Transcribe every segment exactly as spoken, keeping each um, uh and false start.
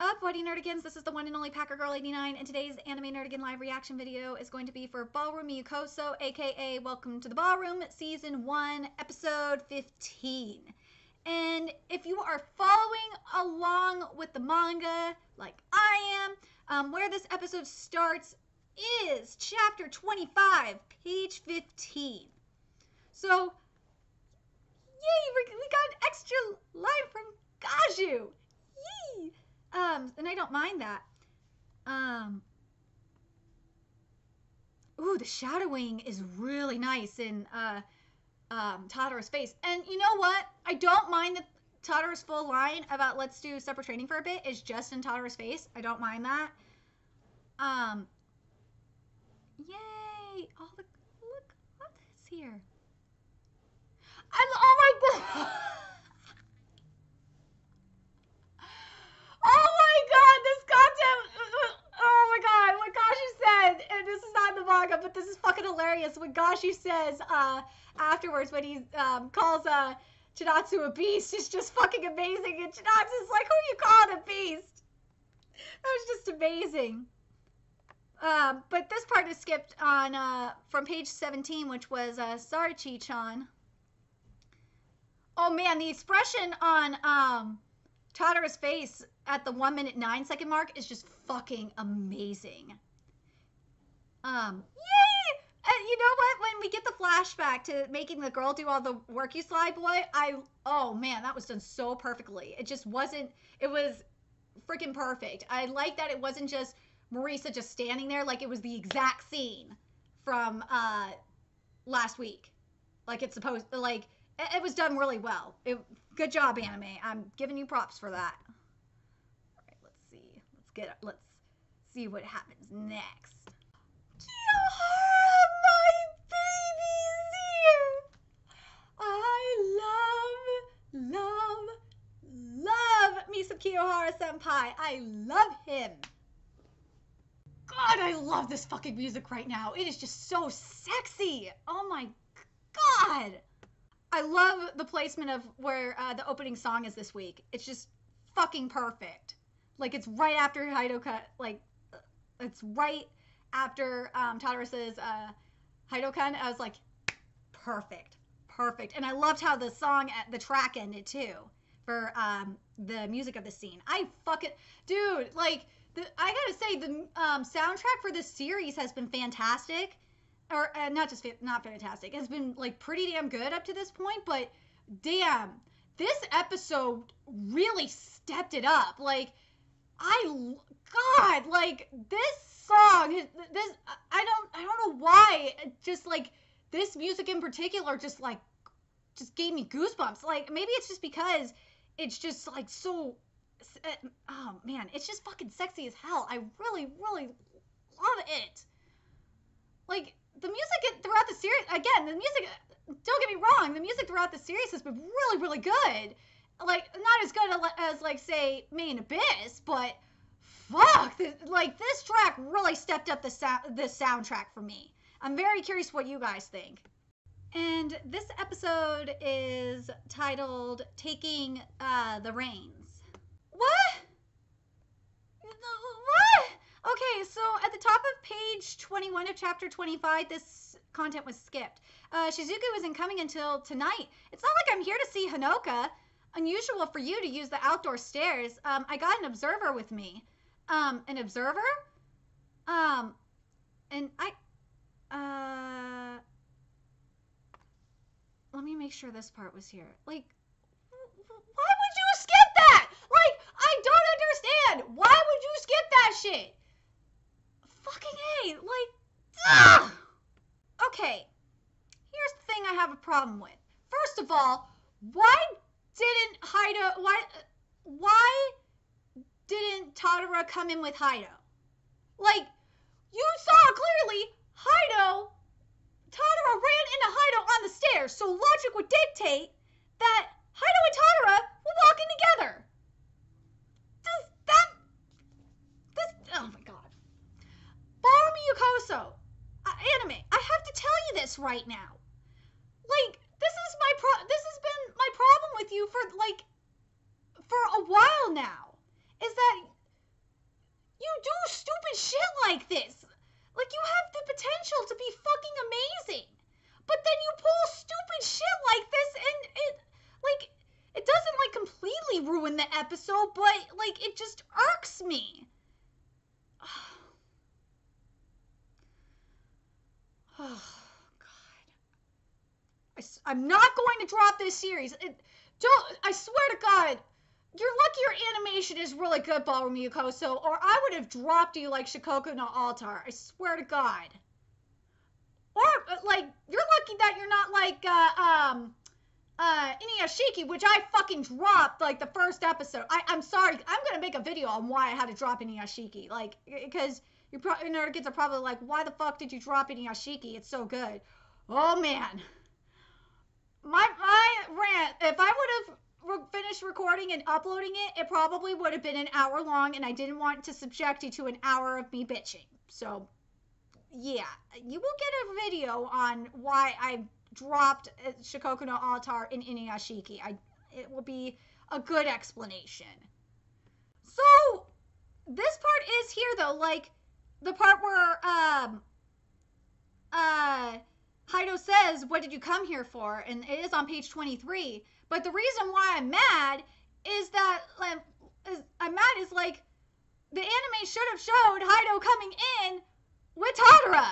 Up, Whitey Nerdigans, this is the one and only Packer Girl eighty-nine, and today's Anime Nerdigan live reaction video is going to be for Ballroom e Youkoso, aka Welcome to the Ballroom, Season one, Episode fifteen. And if you are following along with the manga, like I am, um, where this episode starts is Chapter twenty-five, Page fifteen. So, yay, we got an extra line from Gaju! Yee! Um, and I don't mind that. Um, ooh, the shadowing is really nice in uh, um, Tatara's face. And you know what? I don't mind that Tatara's full line about let's do separate training for a bit is just in Tatara's face. I don't mind that. Um, yay! All the look at this here. I'm oh my god. Oh my god, this content, oh my god, what Gashi said, and this is not in the manga, but this is fucking hilarious, what Gashi says uh, afterwards when he um, calls uh, Chinatsu a beast, is just fucking amazing, and Chinatsu's like, who are you calling a beast? That was just amazing. Uh, but this part is skipped on uh, from page seventeen, which was uh, Sarchi-chan. Oh man, the expression on um, Tatara's face at the one minute nine second mark is just fucking amazing. Um, yay! And you know what? When we get the flashback to making the girl do all the work you sly boy, I, oh man, that was done so perfectly. It just wasn't, it was freaking perfect. I like that it wasn't just Marisa just standing there, like it was the exact scene from uh, last week. Like it's supposed, like, it, it was done really well. It, good job, anime. I'm giving you props for that. Get, let's see what happens next. Kiyohara, my baby's here! I love, love, love Misa Kiyohara-senpai. I love him. God, I love this fucking music right now. It is just so sexy. Oh my god. I love the placement of where uh, the opening song is this week. It's just fucking perfect. Like, it's right after Haido cut, like, it's right after um, Tatara says uh, Haido-kun. I was like, perfect, perfect. And I loved how the song, at the track ended, too, for um, the music of the scene. I fucking, dude, like, the, I gotta say, the um, soundtrack for this series has been fantastic. Or, uh, not just, not fantastic. It's been, like, pretty damn good up to this point, but damn, this episode really stepped it up. Like, I, God, like, this song, this, I don't, I don't know why, just, like, this music in particular just, like, just gave me goosebumps. Like, maybe it's just because it's just, like, so, oh, man, it's just fucking sexy as hell. I really, really love it. Like, the music throughout the series, again, the music, don't get me wrong, the music throughout the series has been really, really good. Like, not as good as, like, say, Made in Abyss, but fuck, this, like, this track really stepped up the, sound, the soundtrack for me. I'm very curious what you guys think. And this episode is titled Taking uh, the Reins. What? What? Okay, so at the top of page twenty-one of chapter twenty-five, this content was skipped. Uh, Shizuku isn't coming until tonight. It's not like I'm here to see Hinoka. Unusual for you to use the outdoor stairs. Um, I got an observer with me. Um, an observer? Um, and I, uh, let me make sure this part was here. Like, why would you skip that? Like, I don't understand. Why would you skip that shit? Fucking A, like, ugh! Okay, here's the thing I have a problem with. First of all, why didn't Haido, why, why didn't Tatara come in with Haido? Like, you saw clearly Haido, Tatara ran into Haido on the stairs, so logic would dictate that Haido and Tatara were walking together. Does that, this, oh my god. Ballroom e Youkoso, uh, anime, I have to tell you this right now. Like, this is my pro, this has been my problem with you for, like, for a while now, is that like this. Like, you have the potential to be fucking amazing. But then you pull stupid shit like this and it, like, it doesn't, like, completely ruin the episode, but, like, it just irks me. Oh. Oh, God. I, I'm not going to drop this series. It, don't, I swear to God. You're lucky your animation is really good, Ballroom e Youkoso, or I would have dropped you like Shikoku no Altar. I swear to God. Or, like, you're lucky that you're not like, uh, um, uh, Inuyashiki, which I fucking dropped, like, the first episode. I, I'm sorry. I'm gonna make a video on why I had to drop Inuyashiki. Like, because your Nerdigans are probably like, why the fuck did you drop Inuyashiki? It's so good. Oh, man. My, my rant, if I would have finished recording and uploading it, it probably would have been an hour long, and I didn't want to subject you to an hour of me bitching. So, yeah. You will get a video on why I dropped Shikoku no Altar in Inuyashiki. I, it will be a good explanation. So, this part is here, though. Like, the part where, um, uh, Haido says, what did you come here for? And it is on page twenty-three. But the reason why I'm mad is that, like, is, I'm mad is, like, the anime should have showed Haido coming in with Tatara.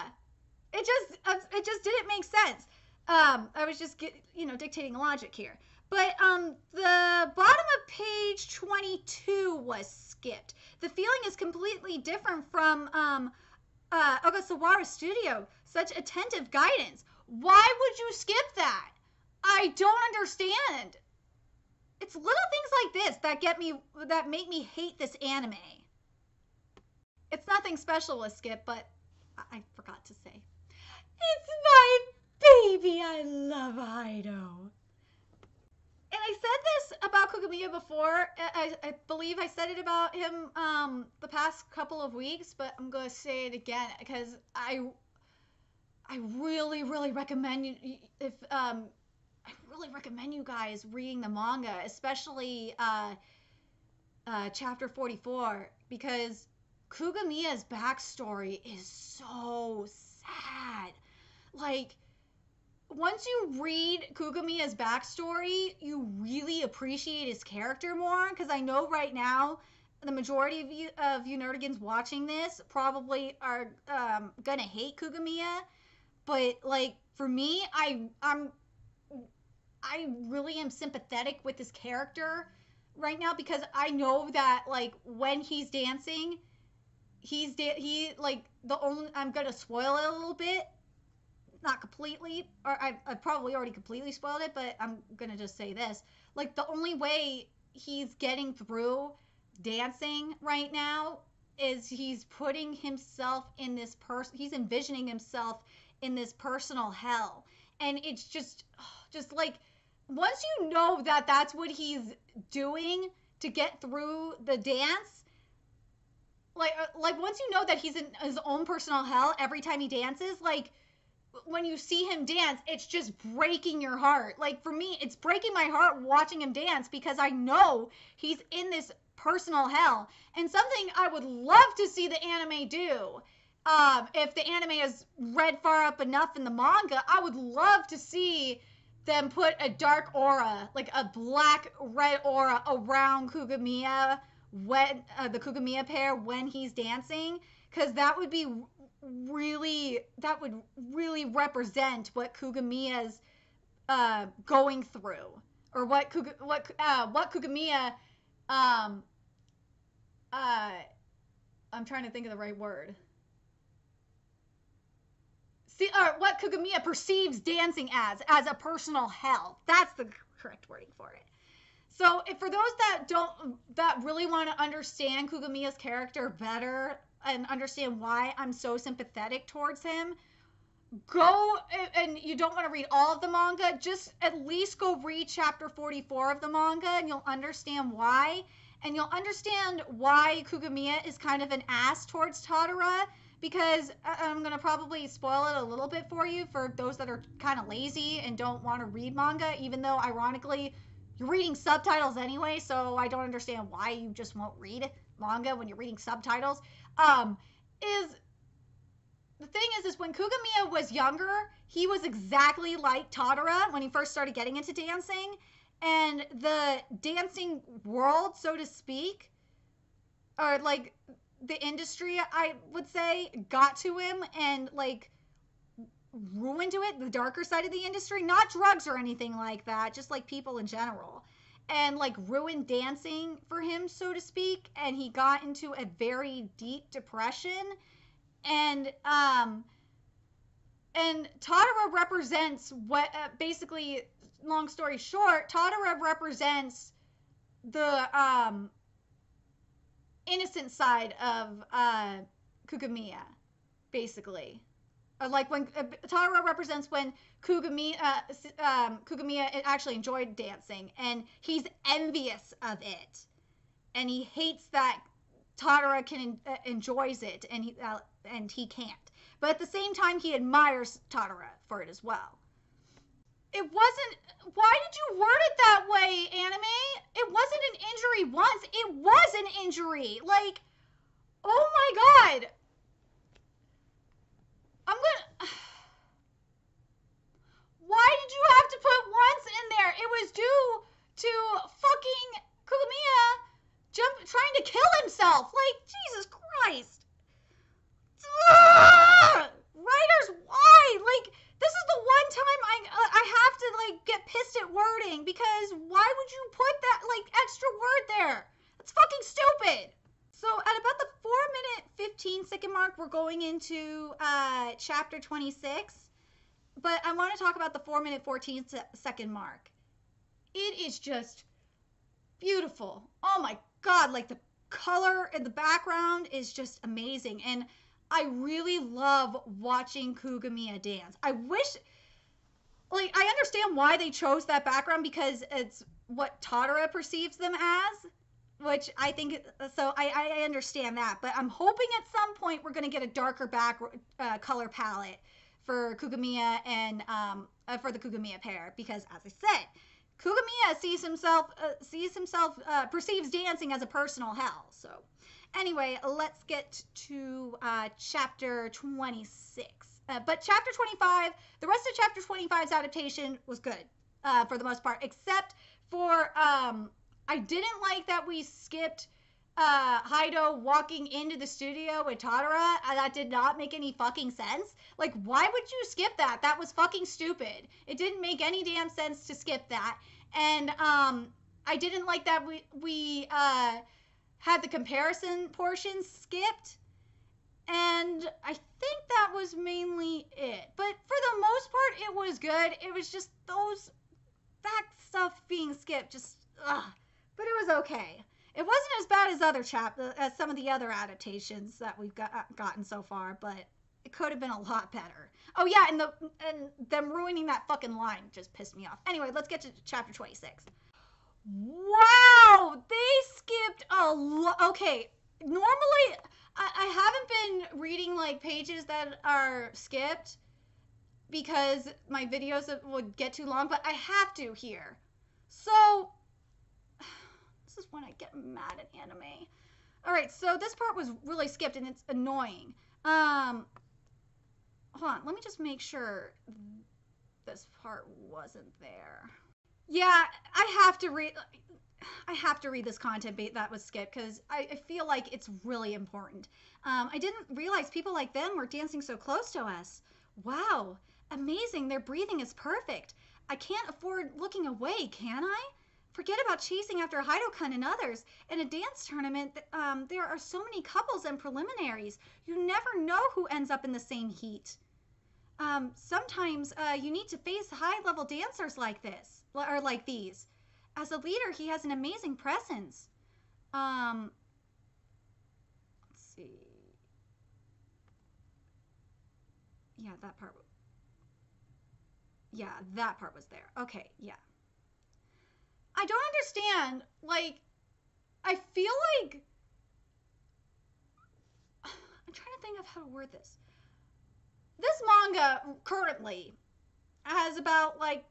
It just, it just didn't make sense. Um, I was just, get, you know, dictating logic here. But um, the bottom of page twenty-two was skipped. The feeling is completely different from um, uh, Ogasawara Studio. Such attentive guidance. Why would you skip that? I don't understand. It's little things like this that get me, that make me hate this anime. It's nothing special with Skip, but I forgot to say, it's my baby. I love Ido. And I said this about Kugimiya before. I, I believe I said it about him um, the past couple of weeks, but I'm gonna say it again because I, I really, really recommend you if. Um, I really recommend you guys reading the manga, especially uh, uh, chapter forty-four, because Kugamiya's backstory is so sad. Like, once you read Kugamiya's backstory, you really appreciate his character more, because I know right now the majority of you, of you Nerdigans watching this probably are um, going to hate Kugimiya, but, like, for me, I, I'm... I really am sympathetic with this character right now, because I know that, like, when he's dancing, he's, da he, like, the only, I'm going to spoil it a little bit, not completely, or I, I probably already completely spoiled it, but I'm going to just say this. Like, the only way he's getting through dancing right now is he's putting himself in this person, he's envisioning himself in this personal hell. And it's just, just like, once you know that that's what he's doing to get through the dance, like, like once you know that he's in his own personal hell every time he dances, like, when you see him dance, it's just breaking your heart. Like, for me, it's breaking my heart watching him dance, because I know he's in this personal hell. And something I would love to see the anime do, um, if the anime is read far up enough in the manga, I would love to see them put a dark aura, like a black red aura around Kugimiya, when uh, the Kugimiya pair, when he's dancing, because that would be really, that would really represent what Kugamiya's uh, going through, or what Kug what uh, what Kugimiya, um, uh, I'm trying to think of the right word. See, or what Kugimiya perceives dancing as, as a personal hell. That's the correct wording for it. So if, for those that don't, that really want to understand Kugamiya's character better and understand why I'm so sympathetic towards him, go, and you don't want to read all of the manga, just at least go read chapter forty-four of the manga, and you'll understand why. And you'll understand why Kugimiya is kind of an ass towards Tatara, because I'm going to probably spoil it a little bit for you, for those that are kind of lazy and don't want to read manga, even though, ironically, you're reading subtitles anyway, so I don't understand why you just won't read manga when you're reading subtitles. Um, is, the thing is, is when Kugimiya was younger, he was exactly like Tatara when he first started getting into dancing. And the dancing world, so to speak, or like the industry, I would say, got to him and like ruined it, the darker side of the industry, not drugs or anything like that, just like people in general. And like ruined dancing for him, so to speak. And he got into a very deep depression. And, um, and Tatara represents what uh, basically, long story short, Tatara represents the, um, innocent side of, uh, Kugimiya, basically. Or like when, uh, Tatara represents when Kugimiya, uh, um, Kugimiya actually enjoyed dancing and he's envious of it. And he hates that Tatara can, uh, enjoys it and he, uh, and he can't. But at the same time, he admires Tatara for it as well. It wasn't, why did you word it that way, anime? It wasn't an injury once. It was an injury. Like, oh my God. I'm gonna, why did you have to put once in there? It was due to fucking Kugimiya jump, trying to kill himself. Like, Jesus Christ. Ugh! Writers, why? Like, this is the one time I uh, I have to, like, get pissed at wording, because why would you put that, like, extra word there? That's fucking stupid. So at about the four minute, fifteen second mark, we're going into uh, chapter twenty-six. But I want to talk about the four minute, fourteen second mark. It is just beautiful. Oh, my God. Like, the color in the background is just amazing. And I really love watching Kugimiya dance. I wish, like, I understand why they chose that background, because it's what Tatara perceives them as, which I think, so I, I understand that. But I'm hoping at some point we're going to get a darker back uh, color palette for Kugimiya and um, uh, for the Kugimiya pair, because as I said, Kugimiya sees himself, uh, sees himself, uh, perceives dancing as a personal hell. So. Anyway, let's get to uh, chapter twenty-six. Uh, but chapter twenty-five, the rest of chapter twenty-five's adaptation was good uh, for the most part, except for um, I didn't like that we skipped uh, Haido walking into the studio with Tatara. That did not make any fucking sense. Like, why would you skip that? That was fucking stupid. It didn't make any damn sense to skip that. And um, I didn't like that we... we uh, had the comparison portion skipped, and I think that was mainly it. But for the most part, it was good. It was just those, that stuff being skipped, just, ugh. But it was okay. It wasn't as bad as other chap, as some of the other adaptations that we've got, uh, gotten so far, but it could have been a lot better. Oh yeah, and, the, and them ruining that fucking line just pissed me off. Anyway, let's get to chapter twenty-six. Wow, they skipped a lot. Okay, normally I, I haven't been reading like pages that are skipped because my videos would get too long, but I have to here. So this is when I get mad at anime. All right, so this part was really skipped and it's annoying. Um, hold on, let me just make sure this part wasn't there. Yeah, I have to read, I have to read this content that was skipped because I, I feel like it's really important. Um, I didn't realize people like them were dancing so close to us. Wow, amazing, their breathing is perfect. I can't afford looking away, can I? Forget about chasing after Haido-kun and others. In a dance tournament, um, there are so many couples and preliminaries. You never know who ends up in the same heat. Um, sometimes uh, you need to face high-level dancers like this. Or like these. As a leader, he has an amazing presence. Um, let's see. Yeah, that part. Yeah, that part was there. Okay, yeah. I don't understand. Like, I feel like... I'm trying to think of how to word this. This manga currently has about, like,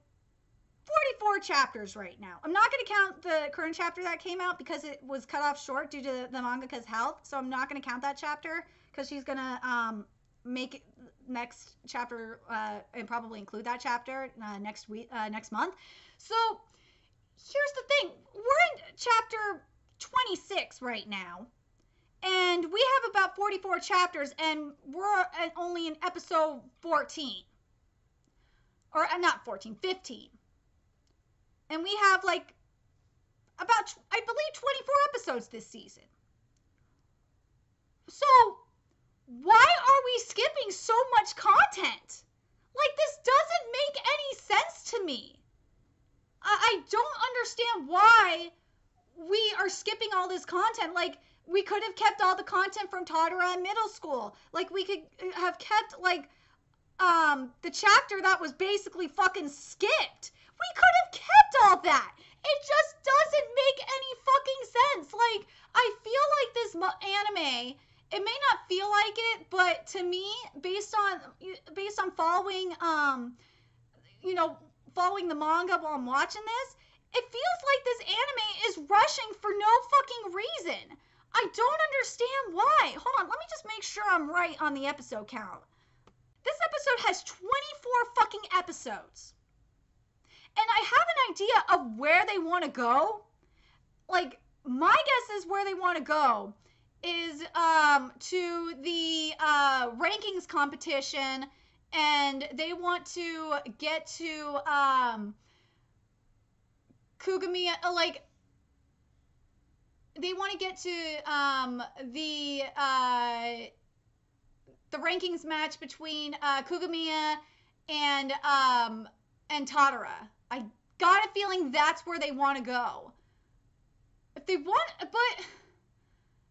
forty-four chapters right now. I'm not going to count the current chapter that came out because it was cut off short due to the mangaka's health. So I'm not going to count that chapter because she's going to um, make next chapter uh, and probably include that chapter uh, next week, uh, next month. So here's the thing. We're in chapter twenty-six right now. And we have about forty-four chapters, and we're only in episode fourteen. Or not fourteen, fifteen. And we have like about, I believe, twenty-four episodes this season. So why are we skipping so much content? Like, this doesn't make any sense to me. I, I don't understand why we are skipping all this content. Like, we could have kept all the content from Tatara in middle school. Like, we could have kept, like, um, the chapter that was basically fucking skipped. We could have kept all that. It just doesn't make any fucking sense. Like, I feel like this anime, it may not feel like it, but to me, based on, based on following, um, you know, following the manga while I'm watching this, it feels like this anime is rushing for no fucking reason. I don't understand why. Hold on, let me just make sure I'm right on the episode count. This episode has twenty-four fucking episodes. And I have an idea of where they want to go. Like, my guess is where they want to go is um, to the uh, rankings competition, and they want to get to um, Kugimiya, like... They want to get to um, the uh, the rankings match between uh, Kugimiya and um, and Tatara. I got a feeling that's where they want to go. If they want, but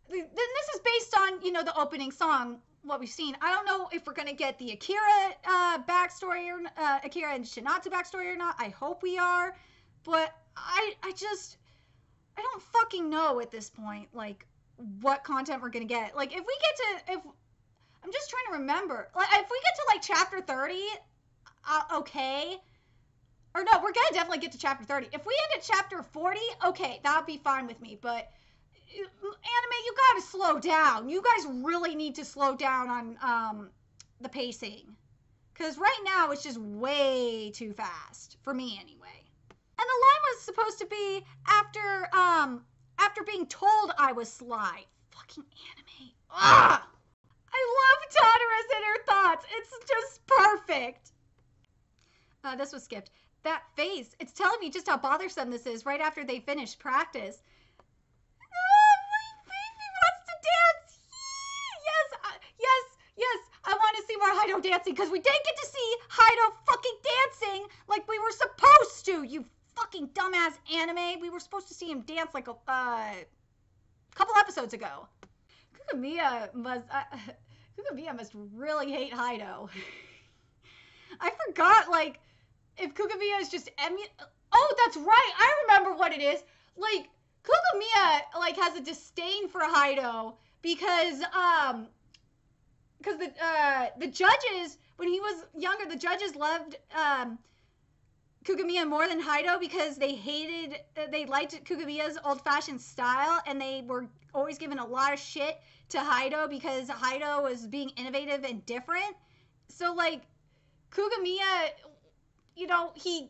then this is based on, you know, the opening song, what we've seen. I don't know if we're gonna get the Akira uh, backstory or uh, Akira and Chinatsu backstory or not. I hope we are, but I I just. I don't fucking know at this point, like, what content we're gonna get. Like, if we get to, if, I'm just trying to remember. Like, if we get to, like, chapter thirty, uh, okay. Or no, we're gonna definitely get to chapter thirty. If we end at chapter forty, okay, that'd be fine with me. But, anime, you gotta slow down. You guys really need to slow down on um, the pacing. Because right now, it's just way too fast. For me, anyway. And the line was supposed to be after, um, after being told I was sly. Fucking anime. Ugh! I love Tatara's inner thoughts. It's just perfect. Uh, this was skipped. That face. It's telling me just how bothersome this is right after they finish practice. Oh, my baby wants to dance. Yes, uh, yes, yes. I want to see more Haido dancing because we didn't get to see Haido fucking dancing like we were supposed to, you fucking dumbass anime. We were supposed to see him dance like a uh, couple episodes ago. Kugimiya must uh, Kugimiya must really hate Haido. I forgot, like, if Kugimiya is just emu- Oh, that's right. I remember what it is. Like, Kugimiya, like, has a disdain for Haido because um because the uh the judges, when he was younger, the judges loved um Kugimiya more than Haido because they hated, they liked Kugimiya's old-fashioned style, and they were always giving a lot of shit to Haido because Haido was being innovative and different. So, like, Kugimiya, you know, he,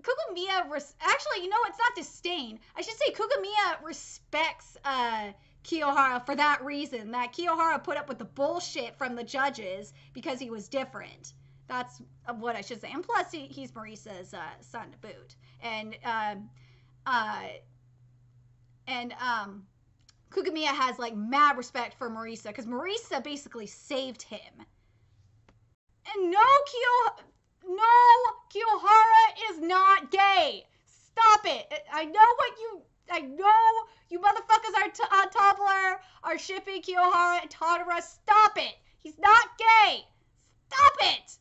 Kugimiya, res- actually, you know, it's not disdain. I should say Kugimiya respects uh, Kiyohara for that reason, that Kiyohara put up with the bullshit from the judges because he was different. That's what I should say. And plus, he, he's Marisa's uh, son to boot. And, um, uh, and, um, Kugimiya has, like, mad respect for Marisa, because Marisa basically saved him. And no, Kiyo, no, Kiyohara is not gay. Stop it. I know what you, I know you motherfuckers are t- on Tumblr, are shipping Kiyohara and Tatara. Stop it. He's not gay. Stop it.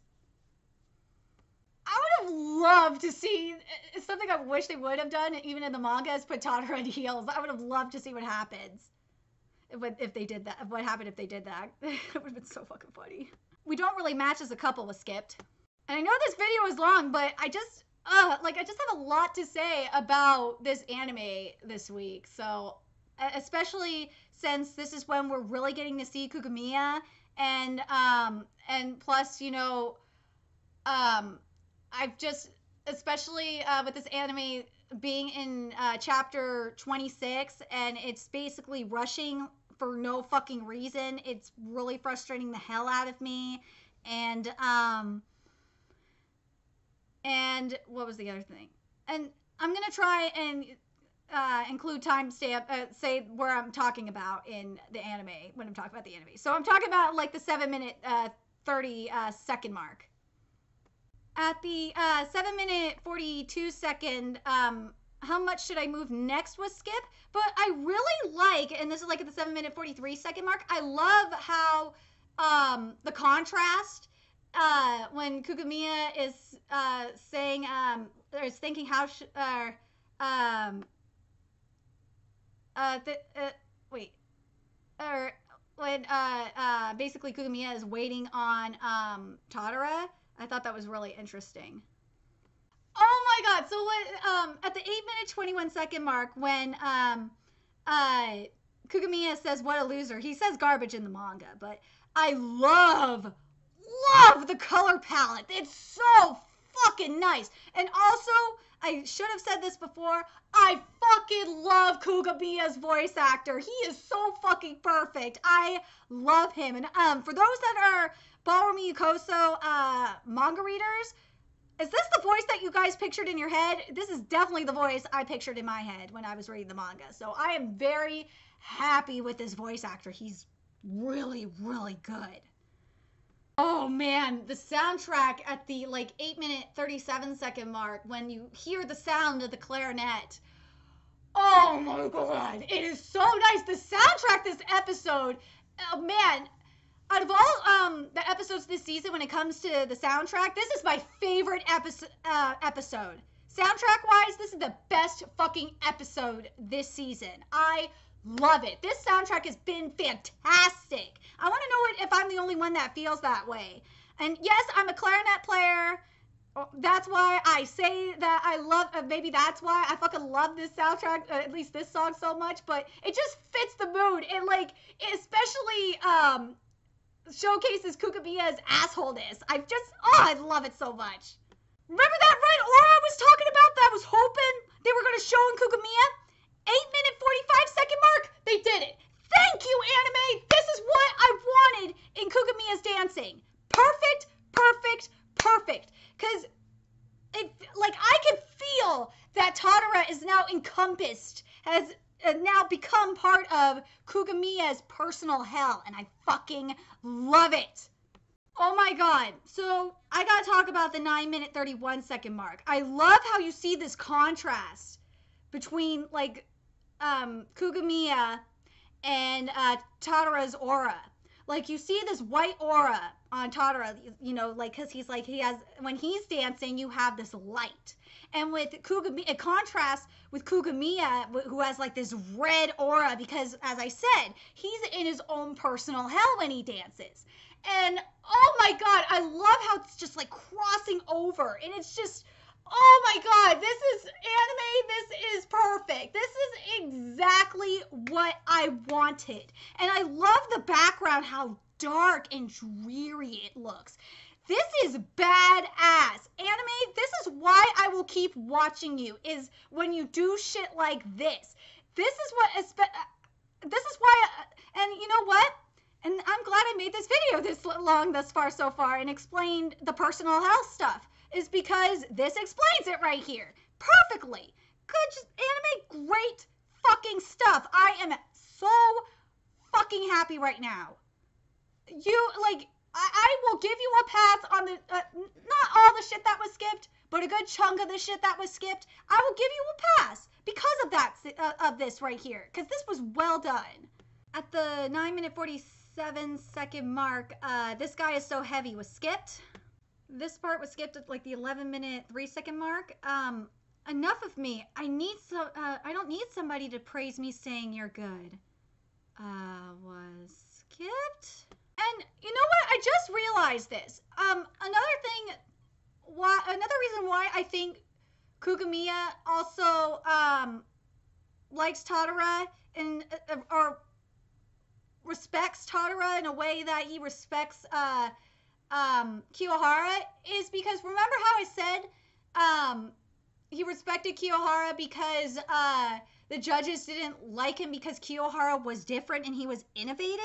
I would have loved to see, it's something I wish they would have done, even in the manga, is put Tatara in heels. I would have loved to see what happens if they did that. What happened if they did that? It would have been so fucking funny. We don't really match as a couple was skipped. And I know this video is long, but I just, uh, like I just have a lot to say about this anime this week. So especially since this is when we're really getting to see Kugimiya, and um and plus, you know, um I've just especially uh, with this anime being in uh, chapter twenty-six, and it's basically rushing for no fucking reason. It's really frustrating the hell out of me. And um and what was the other thing? And I'm gonna try and uh include timestamp, uh, say where I'm talking about in the anime when I'm talking about the anime. So I'm talking about like the seven minute uh thirty uh second mark. At the uh seven minute forty-two second, um how much should I move next was skip, but I really like, and this is like at the seven minute forty-three second mark, I love how um the contrast uh when Kugimiya is uh saying um or is thinking how sh uh um uh, th uh wait or when uh uh basically Kugimiya is waiting on um Tatara. I thought that was really interesting. Oh my god, so what, um, at the eight minute twenty-one second mark, when um, uh, Kugimiya says, what a loser, he says garbage in the manga, but I love, love the color palette. It's so fucking nice. And also, I should have said this before, I fucking love Kugamiya's voice actor. He is so fucking perfect. I love him. And um, for those that are Ballroom e Youkoso uh, manga readers, is this the voice that you guys pictured in your head? This is definitely the voice I pictured in my head when I was reading the manga. So I am very happy with this voice actor. He's really, really good. Oh man, the soundtrack at the like eight minute thirty-seven second mark, when you hear the sound of the clarinet. Oh my god, it is so nice. The soundtrack this episode, oh man, out of all um, the episodes this season, when it comes to the soundtrack, this is my favorite episode. Uh, episode. Soundtrack-wise, this is the best fucking episode this season. I love it. This soundtrack has been fantastic. I want to know if I'm the only one that feels that way. And yes, I'm a clarinet player. That's why I say that I love, uh, maybe that's why I fucking love this soundtrack, uh, at least this song so much, but it just fits the mood. And like, especially... Um, showcases Kugamiya's assholeness. I just, oh, I love it so much. Remember that red aura I was talking about that I was hoping they were going to show in Kugimiya? eight minute forty-five second mark, they did it. Thank you, anime. This is what I wanted in Kugamiya's dancing. Perfect, perfect, perfect. Because, it, like, I can feel that Tatara is now encompassed, has and now become part of Kugamiya's personal hell, and I fucking love it. Oh my god. So I gotta talk about the nine minute thirty-one second mark. I love how you see this contrast between like um, Kugimiya and uh, Tatara's aura. Like you see this white aura on Tatara, you know, like because he's like he has when he's dancing, you have this light. And with Kugimiya, it contrasts with Kugimiya, who has like this red aura because, as I said, he's in his own personal hell when he dances. And oh my god, I love how it's just like crossing over. And it's just, oh my god, this is anime, this is perfect. This is exactly what I wanted. And I love the background, how dark and dreary it looks. This is badass. Anime, this is why I will keep watching you, is when you do shit like this. This is what, this is why, and you know what? And I'm glad I made this video this long thus far so far and explained the personal health stuff, is because this explains it right here. Perfectly. Good anime, great fucking stuff. I am so fucking happy right now. You, like... I will give you a pass on the, uh, not all the shit that was skipped, but a good chunk of the shit that was skipped, I will give you a pass because of that, uh, of this right here, because this was well done. At the nine minute forty-seven second mark, uh, this guy is so heavy was skipped. This part was skipped at like the eleven minute three second mark. Um, enough of me. I need so, uh, I don't need somebody to praise me saying you're good. Uh, was skipped? And you know what? I just realized this. Um, another thing, why, another reason why I think Kugimiya also um, likes Tatara and uh, or respects Tatara in a way that he respects uh, um, Kiyohara is because remember how I said um, he respected Kiyohara because uh, the judges didn't like him because Kiyohara was different and he was innovative?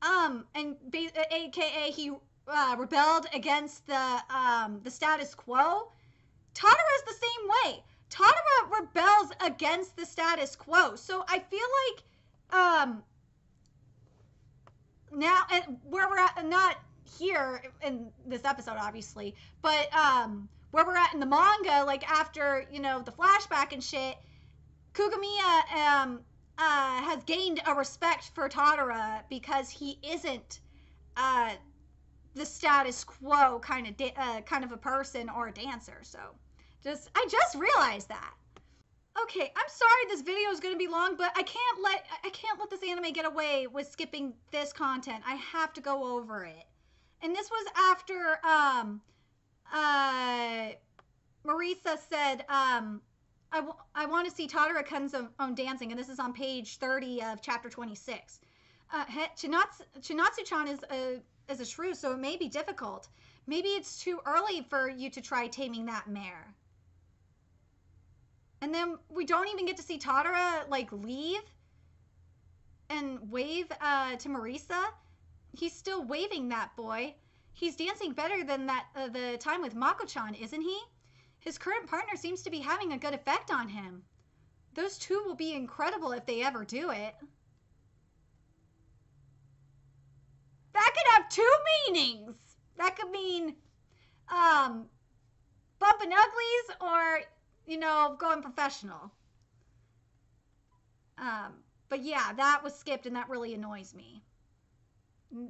Um, and A K A he uh, rebelled against the um, the status quo. Tatara's the same way. Tatara rebels against the status quo. So I feel like um, now, and where we're at, not here in this episode, obviously, but um, where we're at in the manga, like after, you know, the flashback and shit, Kugimiya um, uh, has gained a respect for Tatara because he isn't uh, the status quo kind of da uh, kind of a person or a dancer. So just I just realized that. Okay, I'm sorry this video is going to be long, but I can't let I can't let this anime get away with skipping this content. I have to go over it. And this was after um uh Marisa said um I, w I want to see Tatara Kun's own dancing, and this is on page thirty of chapter twenty-six. Uh, Chinatsu, Chinatsu-chan is a is a shrew, so it may be difficult. Maybe it's too early for you to try taming that mare. And then we don't even get to see Tatara like leave and wave uh, to Marisa. He's still waving that boy. He's dancing better than that uh, the time with Mako-chan, isn't he? His current partner seems to be having a good effect on him. Those two will be incredible if they ever do it. That could have two meanings. That could mean um, bumping uglies or, you know, going professional. Um, but yeah, that was skipped and that really annoys me.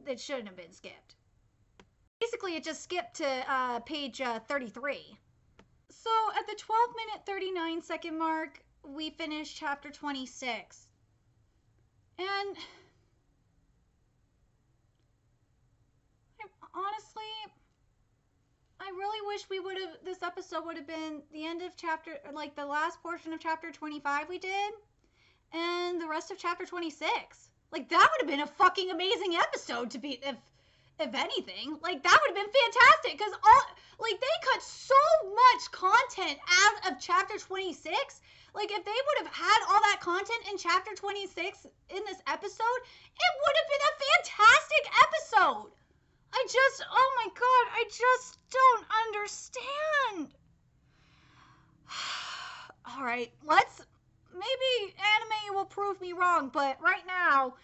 It shouldn't have been skipped. Basically, it just skipped to uh, page uh, thirty-three. So at the twelve minute thirty-nine second mark, we finished chapter twenty-six. And I, honestly, I really wish we would have, this episode would have been the end of chapter, like the last portion of chapter twenty-five we did, and the rest of chapter twenty-six. Like that would have been a fucking amazing episode to be, if, if anything, like that would have been fantastic because all like they cut so much content out of chapter twenty-six. Like if they would have had all that content in chapter twenty-six in this episode, it would have been a fantastic episode. I just, oh my God, I just don't understand. All right, let's, maybe anime will prove me wrong, but right now,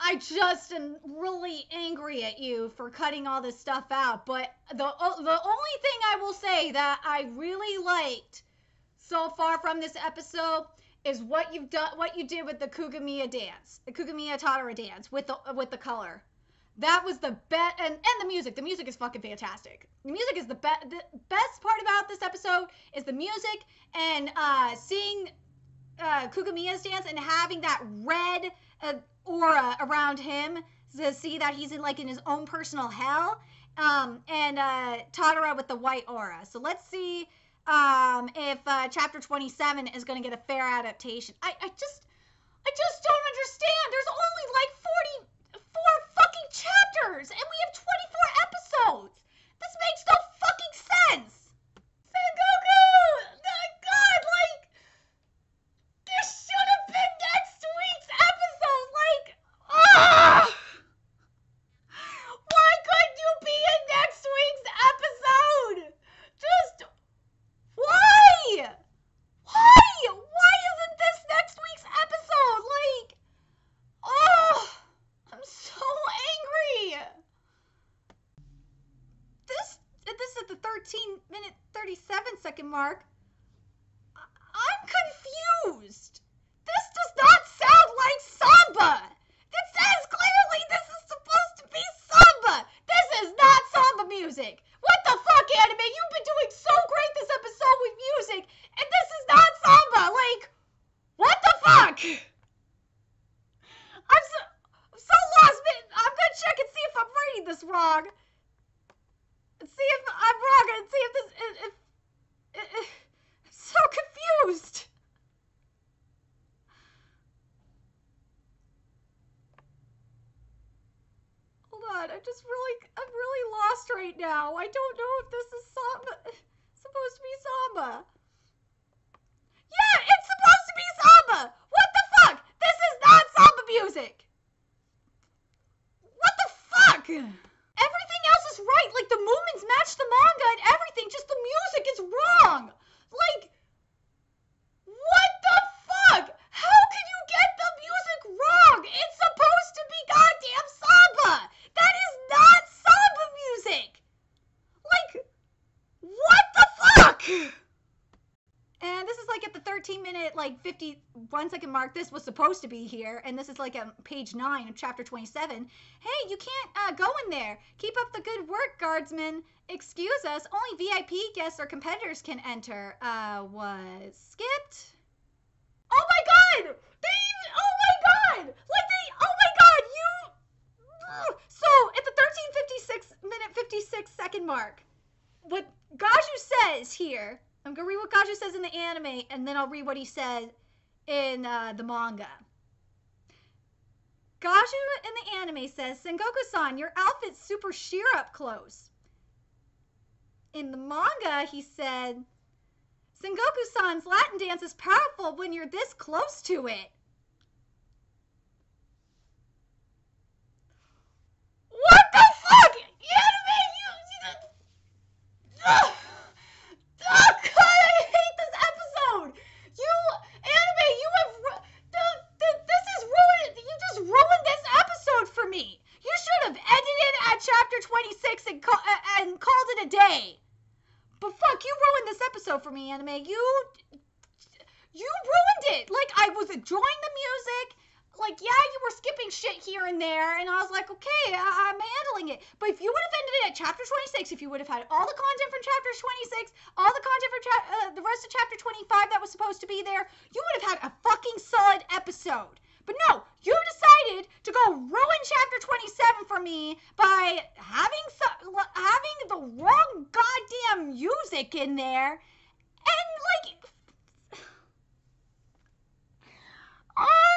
I just am really angry at you for cutting all this stuff out, but the the only thing I will say that I really liked so far from this episode is what you've done, what you did with the Kugimiya dance, the Kugimiya Tatara dance with the with the color. That was the best, and and the music. The music is fucking fantastic. The music is the best. The best part about this episode is the music and uh, seeing uh, Kugamiya's dance and having that red. Uh, aura around him to see that he's in like in his own personal hell um, and uh, Tatara with the white aura. So let's see um, if uh, chapter twenty-seven is going to get a fair adaptation. I, I just I just don't understand. There's only like forty-four fucking chapters and we have twenty-four episodes. This makes no fucking sense. Sengoku! My God, like this should have been next week's episode. Like, ah, why couldn't you be in next week's episode? Just why? Why? Why isn't this next week's episode? Like, oh, I'm so angry. This this is the thirteen minute thirty-seven second mark. I'm confused. This does not sound like Samba. It says clearly this is supposed to be Samba. This is not Samba music. What the fuck, anime? You've been doing so great this episode with music, and this is not Samba. Like, what the fuck? I'm so, I'm so lost. I'm gonna check and see if I'm reading this wrong. See if I'm wrong and see if this... If, if, if, god, I'm just really, I'm really lost right now. I don't know if this is Samba, supposed to be Samba. Yeah, it's supposed to be Samba! What the fuck? This is not Samba music! What the fuck? Everything else is right, like the movements match the manga and everything, just the music is wrong! Like, what the fuck? How can you get the music wrong? It's supposed to be goddamn Samba! That is not Samba music! Like, what the fuck? And this is like at the thirteen minute, like fifty-one second mark. This was supposed to be here. And this is like at page nine of chapter twenty-seven. Hey, you can't uh, go in there. Keep up the good work, guardsmen. Excuse us. Only V I P guests or competitors can enter. Uh, was skipped. Oh my god! They even, oh my god! Like they, oh my god, you. So at the thirteen fifty-six minute, fifty-six second mark, what Gaju says here. I'm going to read what Gaju says in the anime, and then I'll read what he said in uh, the manga. Gaju in the anime says, Sengoku-san, your outfit's super sheer-up close. In the manga, he said, Sengoku-san's Latin dance is powerful when you're this close to it. What the fuck? The anime, you... Oh god, I hate this episode! You, anime, you have, ru- the, the, this is ruined, you just ruined this episode for me! You should have ended it at chapter twenty-six and, ca- uh, and called it a day! But fuck, you ruined this episode for me, anime. You, you ruined it! Like, I was enjoying the music, like, yeah, you were skipping shit here and there, and I was like, okay, I I'm handling it. But if you would have ended it at chapter twenty-six, if you would have had all the content from chapter twenty-six, all the content from cha uh, the rest of chapter twenty-five that was supposed to be there, you would have had a fucking solid episode. But no, you decided to go ruin chapter twenty-seven for me by having so having the wrong goddamn music in there, and like, oh.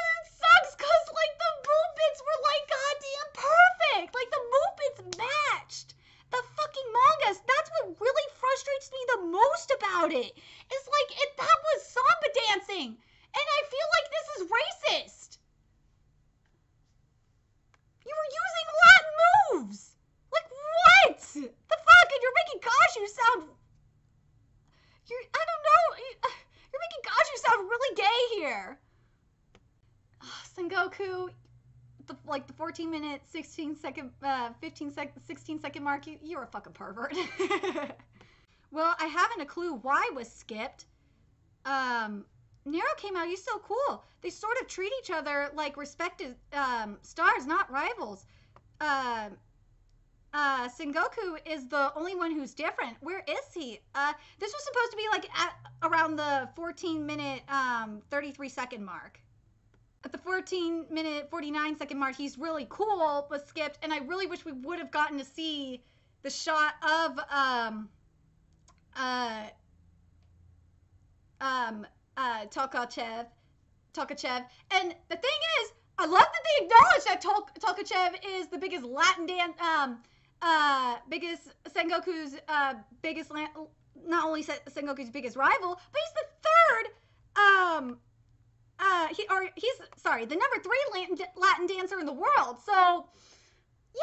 Because, like, the movements were, like, goddamn perfect. Like, the movements matched the fucking mangas. That's what really frustrates me the most about it. It's like, it, that was Samba dancing. And I feel like this is racist. You were using Latin moves. Like, what? The fuck? And you're making Gaju sound... You're, I don't know. You're making Gaju sound really gay here. Sengoku, the, like the fourteen minute, sixteen second, uh, fifteen sec, sixteen second mark, you, you're a fucking pervert. Well, I haven't a clue why was skipped. Um, Nero came out, he's so cool. They sort of treat each other like respected um, stars, not rivals. Uh, uh, Sengoku is the only one who's different. Where is he? Uh, this was supposed to be like at, around the fourteen minute, um, thirty-three second mark. At the fourteen minute, forty-nine second mark, he's really cool, was skipped, and I really wish we would have gotten to see the shot of, um, uh, um, uh, Tolkachev, Tolkachev. And the thing is, I love that they acknowledge that Tol Tolkachev is the biggest Latin dance, um, uh, biggest, Sengoku's, uh, biggest, la not only Sengoku's biggest rival, but he's the third, um, Uh, he, or he's, sorry, the number three Latin, Latin dancer in the world. So,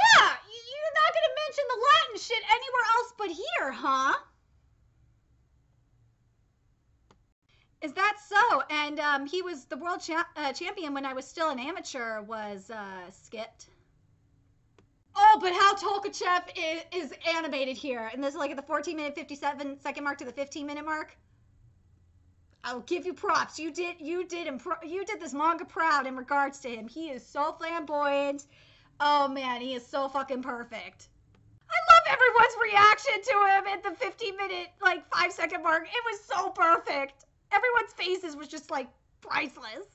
yeah, you're not going to mention the Latin shit anywhere else but here, huh? Is that so? And um, he was the world cha uh, champion when I was still an amateur, was uh, skipped. Oh, but how Tolkachev is, is animated here. And this is like at the fourteen minute, fifty-seven second mark to the fifteen minute mark. I'll give you props. You did, you did, him pro you did this manga proud in regards to him. He is so flamboyant. Oh man, he is so fucking perfect. I love everyone's reaction to him at the fifteen minute, like five second mark. It was so perfect. Everyone's faces was just like priceless.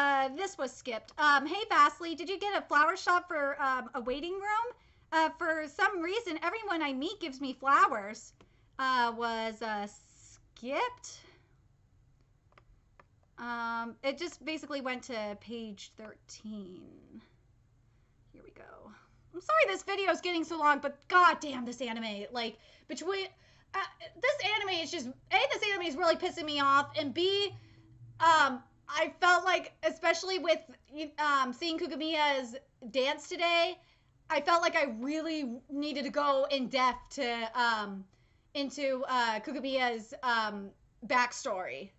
Uh, this was skipped. Um, hey Vasily, did you get a flower shop for um, a waiting room? Uh, for some reason, everyone I meet gives me flowers. Uh, was uh, skipped. Um, it just basically went to page thirteen. Here we go. I'm sorry this video is getting so long, but goddamn this anime. Like, between... Uh, this anime is just... A, this anime is really pissing me off, and B, um, I felt like, especially with um, seeing Kugimiya's dance today, I felt like I really needed to go in depth to, um, into uh, Kugimiya's um, backstory.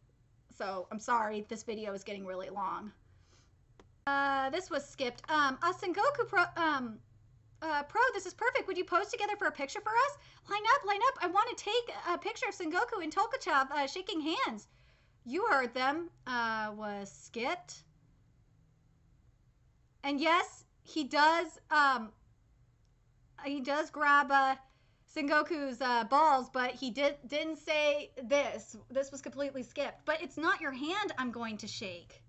So, I'm sorry, this video is getting really long. Uh, this was skipped. Um, uh, Sengoku Pro, um, uh, Pro, this is perfect. Would you pose together for a picture for us? Line up, line up. I want to take a picture of Sengoku and Tolkachev uh, shaking hands. You heard them. Uh, was skipped. And yes, he does, um, he does grab, uh, Sengoku's uh, balls, but he did, didn't say this. This was completely skipped. But it's not your hand I'm going to shake.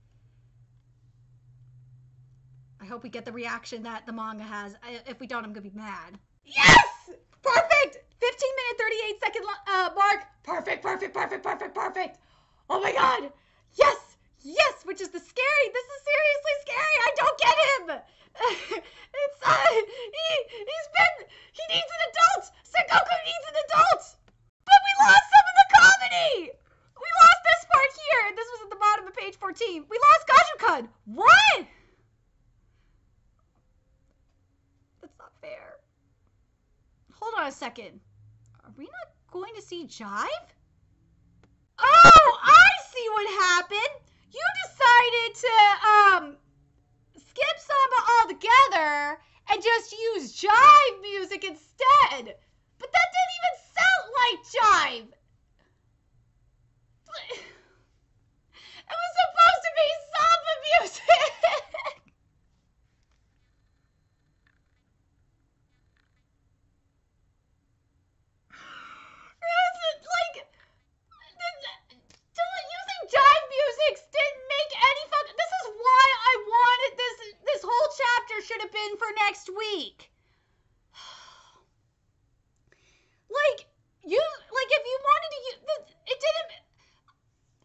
I hope we get the reaction that the manga has. I, if we don't, I'm going to be mad. Yes! Perfect! fifteen minute, thirty-eight second uh, mark. Perfect, perfect, perfect, perfect, perfect. Oh my god. Yes! Yes! Which is the scary. This is seriously scary. I don't get him. it's uh, he he's been he needs an adult. Sengoku needs an adult, but we lost some of the comedy. We lost this part here, and this was at the bottom of page fourteen. We lost Gaju-kun. What? That's not fair. Hold on a second. Are we not going to see Jive? Oh, I see what happened. You decided to um. skip Samba altogether and just use Jive music instead. But that didn't even sound like Jive. It was supposed to be Samba music. Should have been for next week. Like you, like if you wanted to, you, it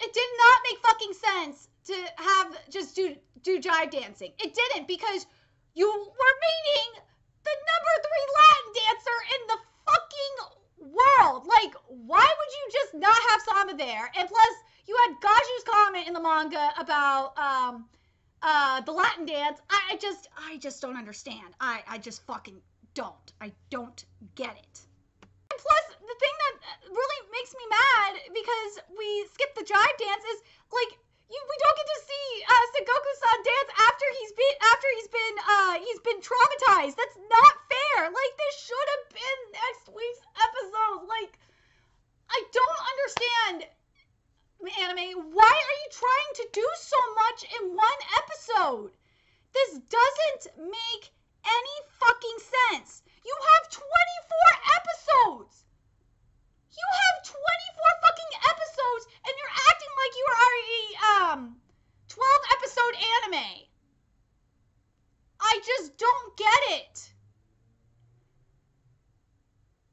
didn't. It did not make fucking sense to have just do do jive dancing. It didn't, because you were meeting the number three Latin dancer in the fucking world. Like, why would you just not have Sama there? And plus, you had Gaju's comment in the manga about um. Uh, the Latin dance, I, I just, I just don't understand. I, I just fucking don't. I don't get it. And plus, the thing that really makes me mad because we skipped the jive dance is, like, you, we don't get to see uh, Sengoku-san dance after he's been, after he's been, uh, he's been traumatized. That's not fair. Like, this should have been next week's episode. Like, I don't understand. Anime, why are you trying to do so much in one episode? This doesn't make any fucking sense. You have twenty-four episodes. You have twenty-four fucking episodes, and you're acting like you are a um twelve episode anime. I just don't get it.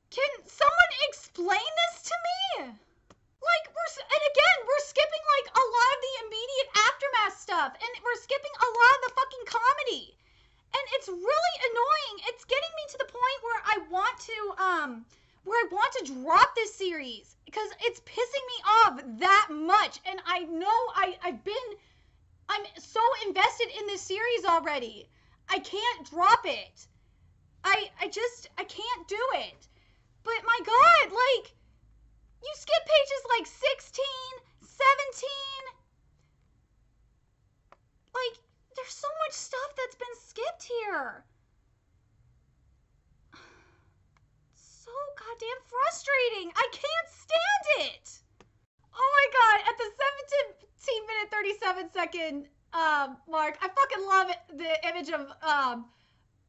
Can someone explain this to me? Like, we're, and again, we're skipping, like, a lot of the immediate aftermath stuff, and we're skipping a lot of the fucking comedy, and it's really annoying. It's getting me to the point where I want to, um, where I want to drop this series, because it's pissing me off that much, and I know I, I've been, I'm so invested in this series already. I can't drop it. I, I just, I can't do it. But my god, like... You skip pages like sixteen, seventeen. Like, there's so much stuff that's been skipped here. So goddamn frustrating. I can't stand it. Oh my god, at the seventeen minute, thirty-seven second um, mark, I fucking love it, the image of... Um,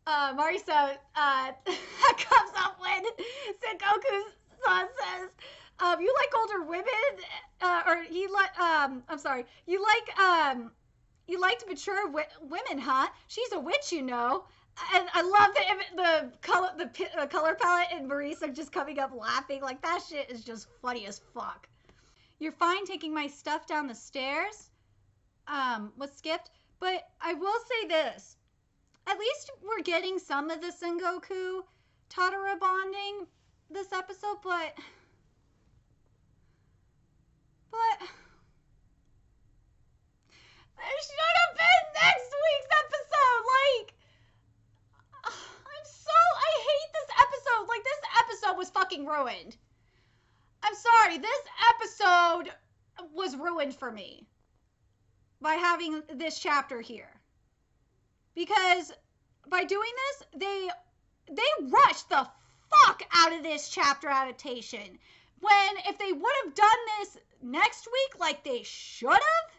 uh, Marisa uh, comes up when Sengoku-san says... Um, you like older women, uh, or he like, um, I'm sorry, you like, um, you liked mature wi women, huh? She's a witch, you know. And I love the, the color, the uh, color palette, and Marisa just coming up laughing. Like, that shit is just funny as fuck. You're fine taking my stuff down the stairs, um, was skipped, but I will say this. At least we're we're getting some of the Sengoku Tatara bonding this episode, but but there should have been next week's episode. Like, I'm so I hate this episode. Like, this episode was fucking ruined. I'm sorry, this episode was ruined for me by having this chapter here. Because by doing this, they they rushed the fuck out of this chapter adaptation. When if they would have done this next week like they should have,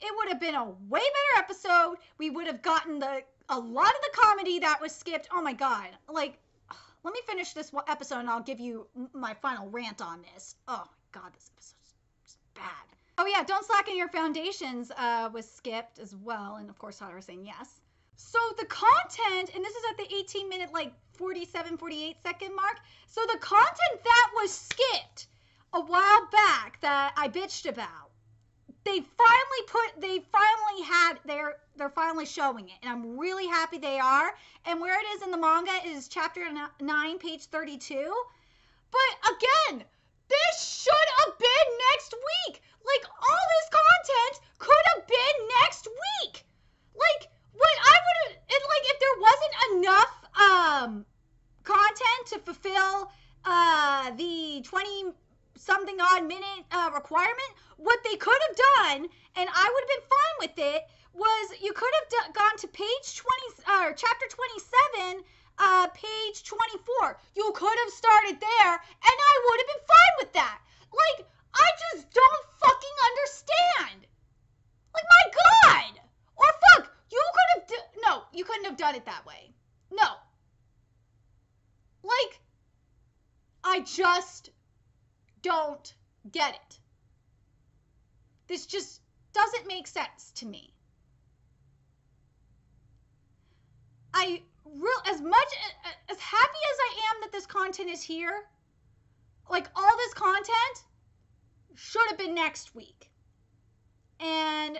it would have been a way better episode. We would have gotten the a lot of the comedy that was skipped. Oh my god. Like, let me finish this episode and I'll give you my final rant on this. Oh my god, this episode's just bad. Oh yeah, don't slacken your foundations uh, was skipped as well. And of course, Tatara saying yes. So the content, and this is at the eighteen minute, like forty-seven, forty-eight second mark. So the content that was skipped a while back that I bitched about, they finally put, they finally had, their, they're finally showing it. And I'm really happy they are. And where it is in the manga is chapter nine, page thirty-two. But again, this should have been next week. Like, all this content could have been next week. Like, what I would have, like, if there wasn't enough um, content to fulfill uh, the twenty something odd minute uh, requirement, what they could have done, and I would have been fine with it, was you could have gone to page twenty, or chapter twenty-seven, uh, page twenty-four. You could have started there, and I would have been fine with that. Like, I just don't fucking understand. Like, my God. Or fuck, you could have, d- no, you couldn't have done it that way. No. Like, I just don't get it. This just doesn't make sense to me. I, real, as much, as happy as I am that this content is here, like, all this content should have been next week. And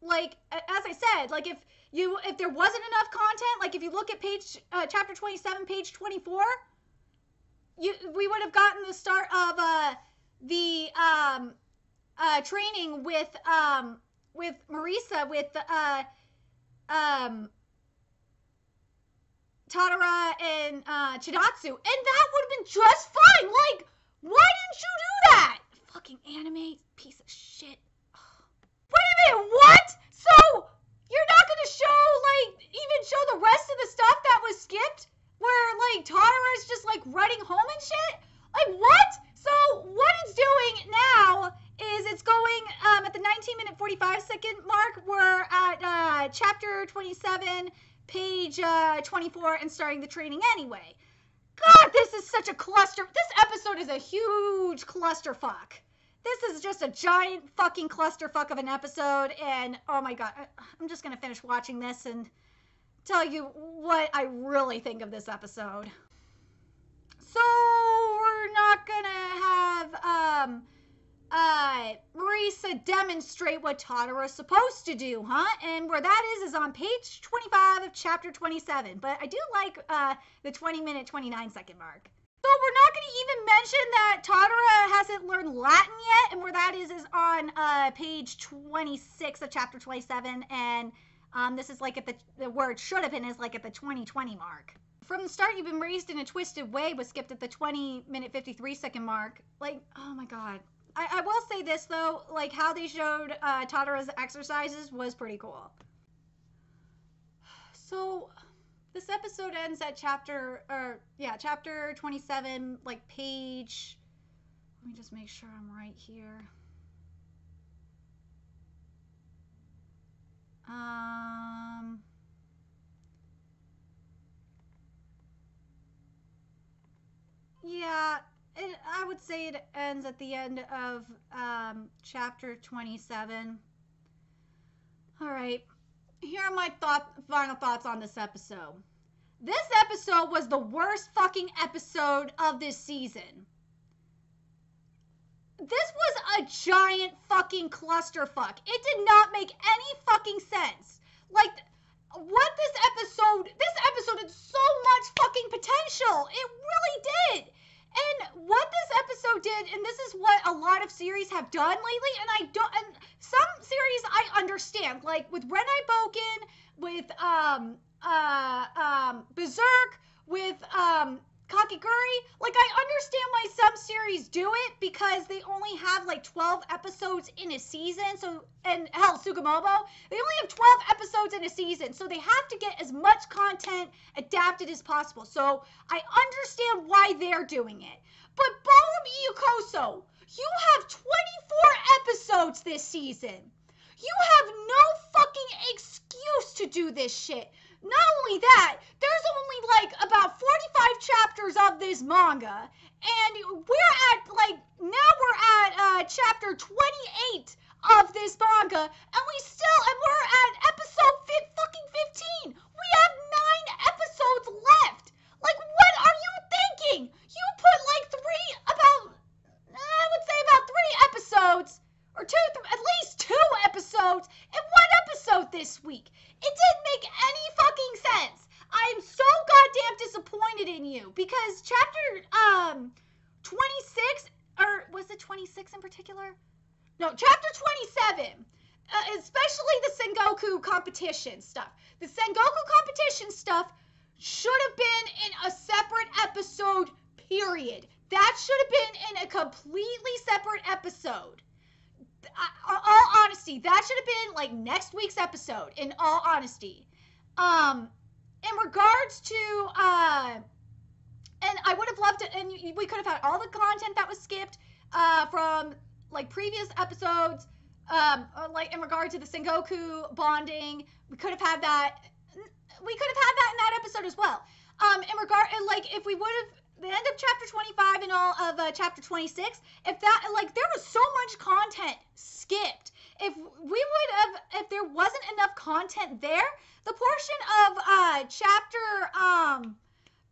like, as I said, like, if you, if there wasn't enough content, like if you look at page uh, chapter twenty-seven, page twenty-four, you, we would have gotten the start of uh, the um, uh, training with um, with Marisa, with uh, um, Tatara and uh, Chinatsu, and that would have been just fine. Like, why didn't you do that? Fucking anime, piece of shit. Wait a minute, what? So you're not going to show, like, even show the rest of the stuff that was skipped? Where, like, Tatara's just, like, running home and shit? Like, what? So what it's doing now is it's going um, at the nineteen minute forty-five second mark. We're at uh, chapter twenty-seven, page uh, twenty-four, and starting the training anyway. God, this is such a cluster. This episode is a huge clusterfuck. This is just a giant fucking clusterfuck of an episode, and oh my god, I'm just gonna finish watching this and tell you what I really think of this episode. So we're not gonna have um, uh, Marisa demonstrate what Tatara's supposed to do, huh? And where that is is on page twenty-five of chapter twenty-seven, but I do like uh, the twenty minute twenty-nine second mark. So we're not going to even mention that Tatara hasn't learned Latin yet, and where that is is on uh, page twenty-six of chapter twenty-seven, and um, this is like at the, the word should have been is like at the twenty twenty mark. From the start, you've been raised in a twisted way was skipped at the twenty minute fifty-three second mark. Like, oh my god. I, I will say this though, like how they showed uh, Tatara's exercises was pretty cool. So this episode ends at chapter, or yeah, chapter twenty-seven, like page, let me just make sure I'm right here. Um, yeah, it, I would say it ends at the end of um, chapter twenty-seven. All right. Here are my thought, final thoughts on this episode. This episode was the worst fucking episode of this season. This was a giant fucking clusterfuck. It did not make any fucking sense. Like, what this episode, this special. It really did. And what this episode did, and this is what a lot of series have done lately, and I don't, and some series I understand, like with Renai Koken, with um, uh, um, Berserk, with um, Kakiguri, like I understand why some series do it because they only have like twelve episodes in a season. So, and hell, Sugamobo, they only have twelve episodes in a season. So they have to get as much content adapted as possible. So I understand why they're doing it. But Ballroom e Youkoso, you have twenty-four episodes this season. You have no fucking excuse to do this shit. Not only that, there's only like about forty-five chapters of this manga, and we're at like, now we're at uh, chapter twenty-eight of this manga, and we still, and we're at episode fi- fucking fifteen. We have nine episodes left. Like, what are you thinking? You put like three, about, I would say about three episodes, or two, th- at least two episodes in one episode this week. It didn't make any fucking sense. I'm so goddamn disappointed in you because chapter um twenty-six, or was it twenty-six in particular? No, chapter twenty-seven, uh, especially the Sengoku competition stuff. The Sengoku competition stuff should have been in a separate episode, period. That should have been in a completely separate episode. All honesty, that should have been like next week's episode, in all honesty. Um, in regards to, uh, and I would have loved to, and we could have had all the content that was skipped uh, from like previous episodes, um, like in regard to the Sengoku bonding, we could have had that, we could have had that in that episode as well. Um, in regard, like if we would have, the end of chapter twenty-five and all of uh, chapter twenty-six, if that, like, there was so much content skipped. If we would have, if there wasn't enough content there, the portion of uh, chapter um,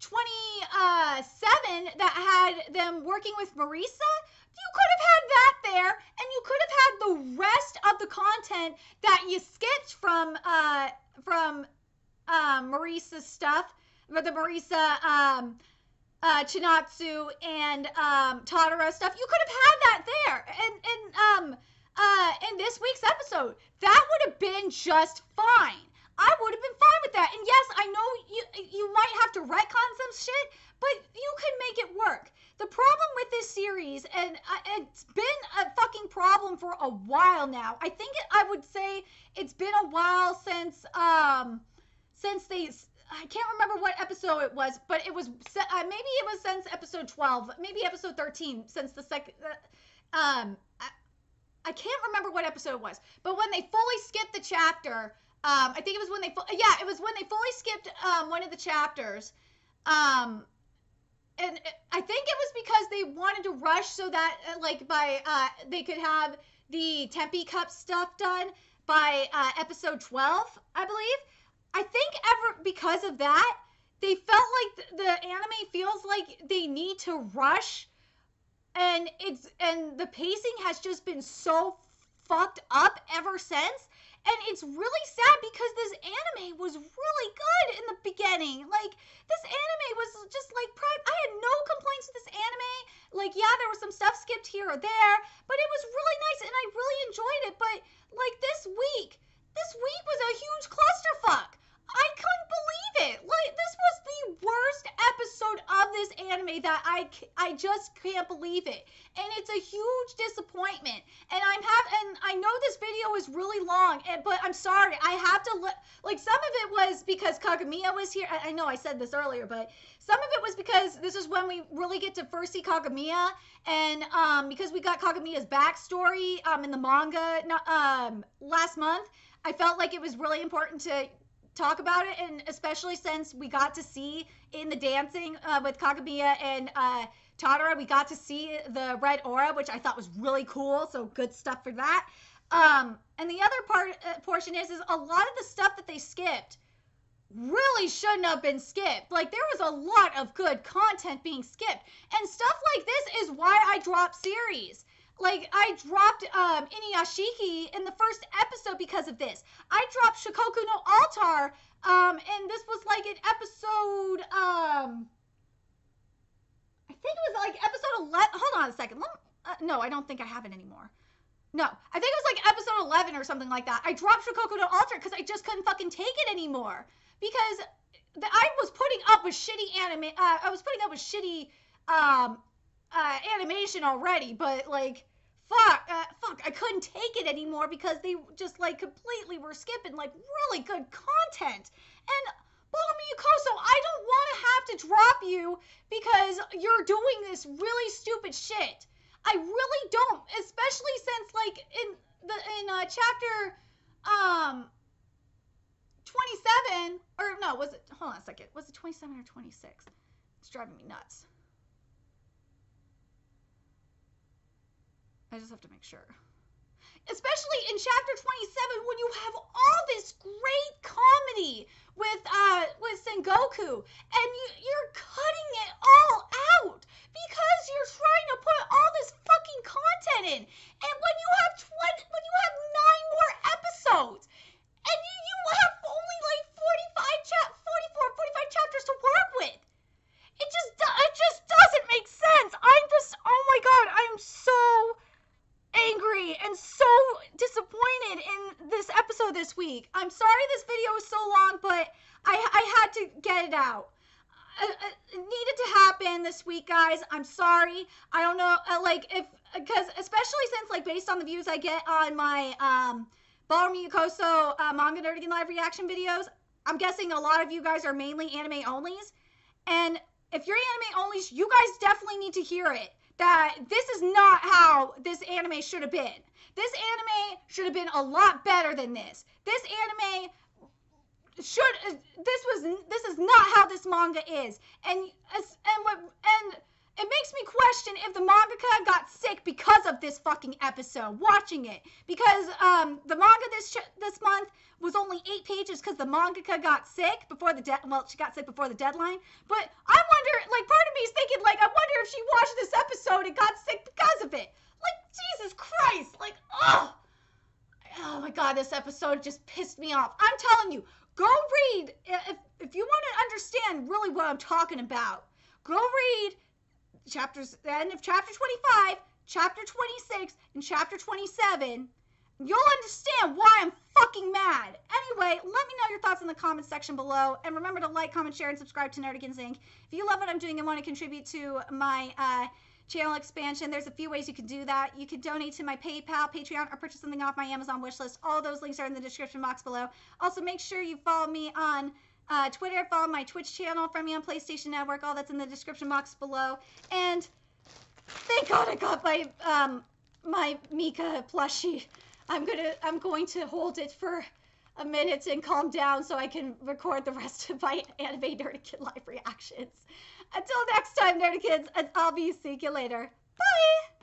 twenty-seven that had them working with Marisa, you could have had that there, and you could have had the rest of the content that you skipped from, uh, from uh, Marisa's stuff, the Marisa, um, Uh, Chinatsu and um, Tatara stuff. You could have had that there, and and um uh in this week's episode, that would have been just fine. I would have been fine with that. And yes, I know you you might have to retcon some shit, but you can make it work. The problem with this series, and uh, it's been a fucking problem for a while now. I think it, I would say it's been a while since um since they. I can't remember what episode it was, but it was, uh, maybe it was since episode twelve, maybe episode thirteen, since the second, uh, um, I, I can't remember what episode it was, but when they fully skipped the chapter, um, I think it was when they, fu- yeah, it was when they fully skipped, um, one of the chapters, um, and it, I think it was because they wanted to rush so that, uh, like, by, uh, they could have the Tempe Cup stuff done by, uh, episode twelve, I believe. I think ever because of that, they felt like the, the anime feels like they need to rush, and it's and the pacing has just been so fucked up ever since, and it's really sad because this anime was really good in the beginning. Like, this anime was just like, I had no complaints with this anime. Like, yeah, there was some stuff skipped here or there, but it was really nice and I really enjoyed it. But like this week, this week was a huge clusterfuck. I couldn't believe it. Like, this was the worst episode of this anime that I, I just can't believe it. And it's a huge disappointment. And I'm have and I know this video is really long, and, but I'm sorry. I have to look, like some of it was because Kugimiya was here. I, I know I said this earlier, but some of it was because this is when we really get to first see Kugimiya, and um, because we got Kagamiya's backstory um, in the manga um, last month. I felt like it was really important to talk about it, and especially since we got to see in the dancing uh, with Kagamiya and uh, Tatara, we got to see the red aura, which I thought was really cool, so good stuff for that. Um, and the other part uh, portion is, is a lot of the stuff that they skipped really shouldn't have been skipped. Like, there was a lot of good content being skipped, and stuff like this is why I dropped series. Like, I dropped um, Inuyashiki in the first episode because of this. I dropped Shikoku no Altar, um, and this was like an episode, um, no, I don't think I have it anymore. No, I think it was like episode eleven or something like that. I dropped Shikoku no Altar because I just couldn't fucking take it anymore. Because the, I was putting up with shitty anime. Uh, I was putting up with shitty um, uh, animation already, but like, fuck, uh, fuck, I couldn't take it anymore because they just like completely were skipping like really good content. And Ballroom e Youkoso, I don't want to have to drop you because you're doing this really stupid shit. I really don't, especially since like in the in uh, chapter um twenty-seven or no, was it? Hold on a second. Was it twenty-seven or twenty-six? It's driving me nuts. I just have to make sure. Especially in chapter twenty-seven when you have all this great comedy with uh with Sengoku and you, you're cutting it all out because you're trying to put all this fucking content in, and when you have twenty when you have nine more episodes and you, you have only like forty-five chap forty-four forty-five chapters to work with, it just it just doesn't make sense. I'm just, oh my god, I'm so angry and so disappointed in this episode this week. I'm sorry this video is so long, but I, I had to get it out. It needed to happen this week, guys. I'm sorry. I don't know, like, if, because especially since, like, based on the views I get on my um, Ballroom e Youkoso uh, manga Nerdigan live reaction videos, I'm guessing a lot of you guys are mainly anime onlys. And if you're anime onlys, you guys definitely need to hear it. That this is not how this anime should have been. This anime should have been a lot better than this. This anime should, this was, this is not how this manga is. And, and what, and it makes me question if the mangaka got sick because of this fucking episode, watching it. Because um, the manga this, this month was only eight pages because the mangaka got sick before the, de well, she got sick before the deadline. But I wonder, like, part of me is thinking, like, I wonder if she watched this episode and got sick because of it. Like, Jesus Christ, like, oh, oh my God, this episode just pissed me off. I'm telling you, go read, if, if you want to understand really what I'm talking about, go read chapters, the end of chapter twenty-five, chapter twenty-six, and chapter twenty-seven. You'll understand why I'm fucking mad. Anyway, let me know your thoughts in the comments section below, and remember to like, comment, share, and subscribe to Nerdigans Incorporated. If you love what I'm doing and want to contribute to my uh, channel expansion, there's a few ways you can do that. You can donate to my PayPal, Patreon, or purchase something off my Amazon wishlist. All those links are in the description box below. Also, make sure you follow me on Uh, Twitter, follow my Twitch channel, friend me on PlayStation Network, all that's in the description box below. And thank God I got my um my Mika plushie. I'm gonna I'm going to hold it for a minute and calm down so I can record the rest of my anime Nerdikid live reactions. Until next time, Nerdikids, and I'll be seeing you later. Bye!